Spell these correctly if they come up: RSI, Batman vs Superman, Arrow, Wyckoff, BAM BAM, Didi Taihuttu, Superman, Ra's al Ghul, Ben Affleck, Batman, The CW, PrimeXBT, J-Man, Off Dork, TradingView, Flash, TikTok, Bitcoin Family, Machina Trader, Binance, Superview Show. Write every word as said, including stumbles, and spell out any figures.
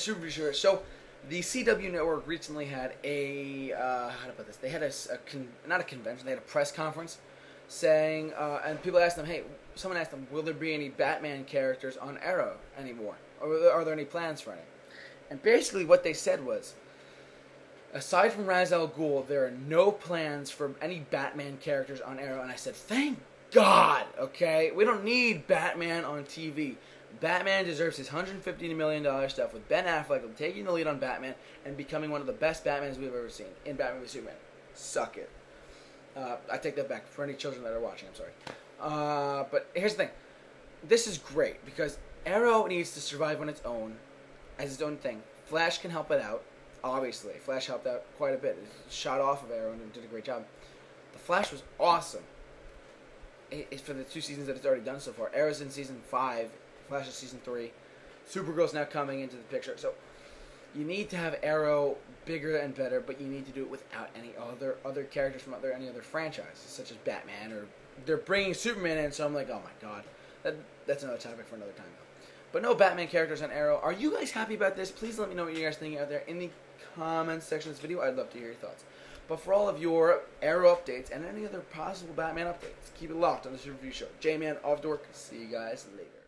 Superview Show. So the C W network recently had a uh, how to put this? They had a, a con not a convention. They had a press conference saying, uh, and people asked them, hey, someone asked them, will there be any Batman characters on Arrow anymore? Or are there any plans for any? And basically what they said was, aside from Ra's al Ghul, there are no plans for any Batman characters on Arrow. And I said, thank God, okay? We don't need Batman on T V. Batman deserves his one hundred fifty million dollar stuff with Ben Affleck taking the lead on Batman and becoming one of the best Batmans we've ever seen in Batman vs Superman. Suck it. Uh, I take that back for any children that are watching, I'm sorry. Uh, but here's the thing. This is great because Arrow needs to survive on its own, as its own thing. Flash can help it out, obviously. Flash helped out quite a bit. It shot off of Arrow and did a great job. The Flash was awesome. It, it, for the two seasons that it's already done so far. Arrow's in season five, Flash is season three. Supergirl's now coming into the picture. So you need to have Arrow bigger and better, but you need to do it without any other other characters from other any other franchises, such as Batman, or they're bringing Superman in. So I'm like, oh my god, that that's another topic for another time. Though. But no Batman characters on Arrow. Are you guys happy about this? Please let me know what you guys are thinking out there in the comments section of this video. I'd love to hear your thoughts. But for all of your Arrow updates and any other possible Batman updates, keep it locked on the Superview Show. J-Man, Off Dork. See you guys later.